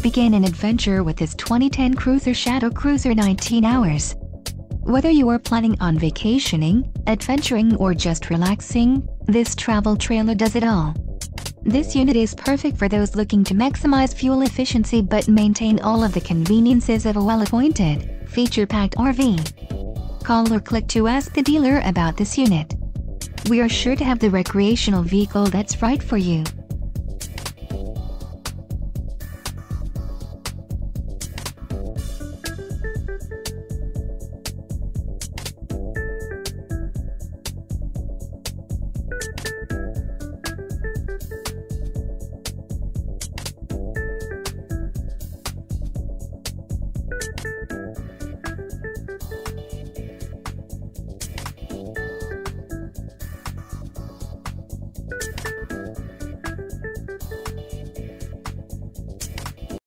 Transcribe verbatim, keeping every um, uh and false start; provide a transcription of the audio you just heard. Begin an adventure with this twenty ten Cruiser Shadow Cruiser nineteen hours. Whether you are planning on vacationing, adventuring or just relaxing, this travel trailer does it all. This unit is perfect for those looking to maximize fuel efficiency but maintain all of the conveniences of a well-appointed, feature-packed R V. Call or click to ask the dealer about this unit. We are sure to have the recreational vehicle that's right for you.